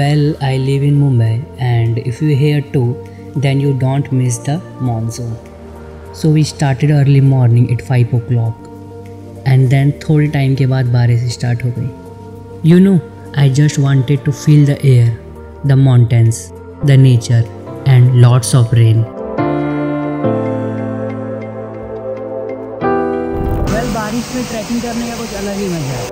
Well, I live in Mumbai, and if you're here too, then you don't miss the monsoon. So we started early morning at 5 o'clock, and then थोड़े time के बाद बारिश start हो गई. You know, I just wanted to feel the air, the mountains, the nature, and lots of rain. Well, बारिश में trekking करने का कुछ अलग ही मजा है.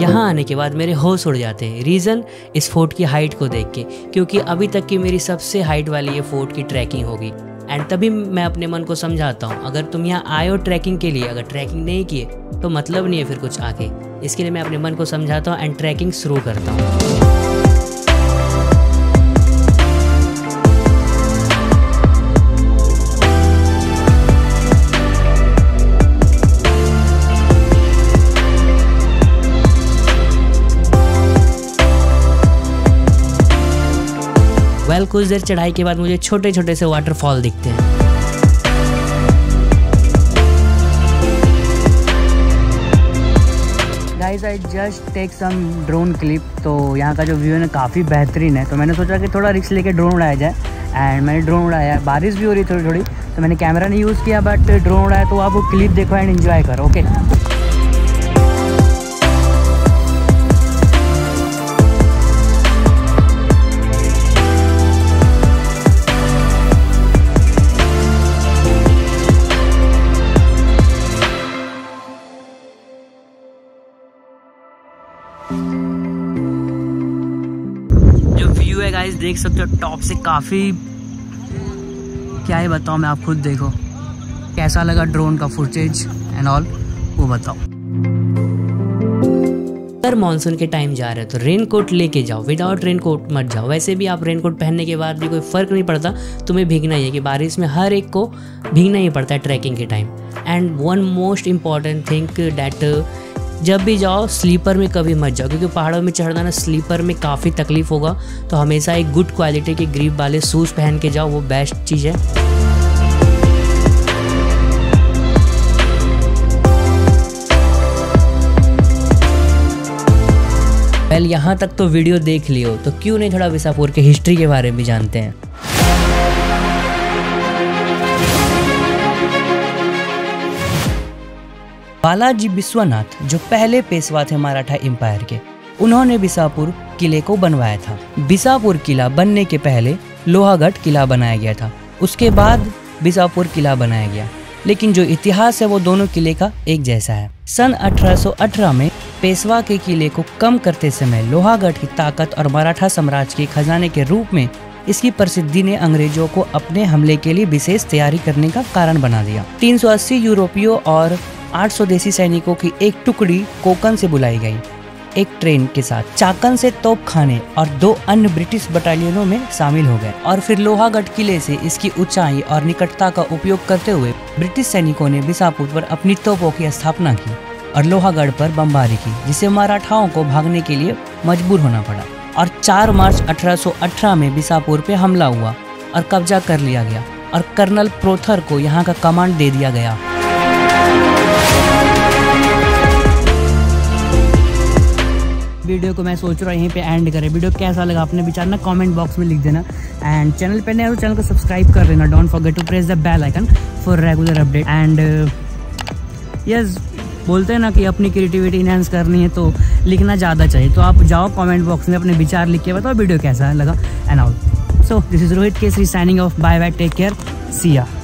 यहाँ आने के बाद मेरे होश उड़ जाते हैं. रीज़न इस फोर्ट की हाइट को देख के, क्योंकि अभी तक की मेरी सबसे हाइट वाली ये फोर्ट की ट्रैकिंग होगी. एंड तभी मैं अपने मन को समझाता हूँ, अगर तुम यहाँ आए हो ट्रैकिंग के लिए, अगर ट्रैकिंग नहीं किए तो मतलब नहीं है फिर कुछ आगे. इसके लिए मैं अपने मन को समझाता हूँ एंड ट्रैकिंग शुरू करता हूँ. कुछ देर चढ़ाई के बाद मुझे छोटे छोटे से वाटरफॉल दिखते हैं. Guys, I just take some drone clip. तो यहाँ का जो व्यू है ना काफ़ी बेहतरीन है, तो मैंने सोचा कि थोड़ा रिस्क लेके ड्रोन उड़ाया जाए. एंड मैंने ड्रोन उड़ाया. बारिश भी हो रही थोड़ी थोड़ी, तो मैंने कैमरा नहीं यूज़ किया, बट ड्रोन उड़ाया. तो आप वो क्लिप देखो एंड एंजॉय करो. ओके गाइस, देख सकते हो टॉप से काफ़ी, क्या ही बताऊँ मैं, आप खुद देखो. कैसा लगा ड्रोन का फुटेज एंड ऑल वो बताओ. अगर मॉनसून के टाइम जा रहे हो तो रेनकोट लेके जाओ, विदाउट रेनकोट मत जाओ. वैसे भी आप रेनकोट पहनने के बाद भी कोई फ़र्क नहीं पड़ता, तुम्हें भीगना ही है. कि बारिश में हर एक को भीगना ही पड़ता है ट्रैकिंग के time. And one most important thing that, जब भी जाओ स्लीपर में कभी मत जाओ, क्योंकि पहाड़ों में चढ़ना ना स्लीपर में काफ़ी तकलीफ होगा. तो हमेशा एक गुड क्वालिटी के ग्रिप वाले शूज़ पहन के जाओ, वो बेस्ट चीज़ है. वेल, यहाँ तक तो वीडियो देख लियो, तो क्यों नहीं थोड़ा विसापुर के हिस्ट्री के बारे में जानते हैं. बालाजी विश्वनाथ, जो पहले पेशवा थे मराठा एम्पायर के, उन्होंने विसापुर किले को बनवाया था. विसापुर किला बनने के पहले लोहागढ़ किला बनाया गया था, उसके बाद विसापुर किला बनाया गया. लेकिन जो इतिहास है वो दोनों किले का एक जैसा है. सन 1818 में पेशवा के किले को कम करते समय लोहागढ़ की ताकत और मराठा साम्राज्य के खजाने के रूप में इसकी प्रसिद्धि ने अंग्रेजों को अपने हमले के लिए विशेष तैयारी करने का कारण बना दिया. 380 यूरोपियों और 800 देसी सैनिकों की एक टुकड़ी कोकन से बुलाई गई एक ट्रेन के साथ. चाकन से तोपखाने और 2 अन्य ब्रिटिश बटालियनों में शामिल हो गए. और फिर लोहागढ़ किले से इसकी ऊंचाई और निकटता का उपयोग करते हुए ब्रिटिश सैनिकों ने विसापुर पर अपनी तोपों की स्थापना की और लोहागढ़ पर बमबारी की, जिससे मराठाओं को भागने के लिए मजबूर होना पड़ा. और 4 मार्च 1818 में विसापुर पर हमला हुआ और कब्जा कर लिया गया, और कर्नल प्रोथर को यहाँ का कमांड दे दिया गया. वीडियो को मैं सोच रहा हूँ यहीं पे एंड करें. वीडियो कैसा लगा अपने विचार ना कमेंट बॉक्स में लिख देना. एंड चैनल पे नए हो चैनल को सब्सक्राइब कर लेना. Don't forget to press the bell icon for regular update. And yes, बोलते हैं ना कि अपनी क्रिएटिविटी इन्हेंस करनी है तो लिखना ज़्यादा चाहिए. तो आप जाओ कमेंट बॉक्स में अपने विचार लिख के बताओ वीडियो कैसा लगा and all. So this is Rohit Kesari signing off. Bye bye, take care, see या.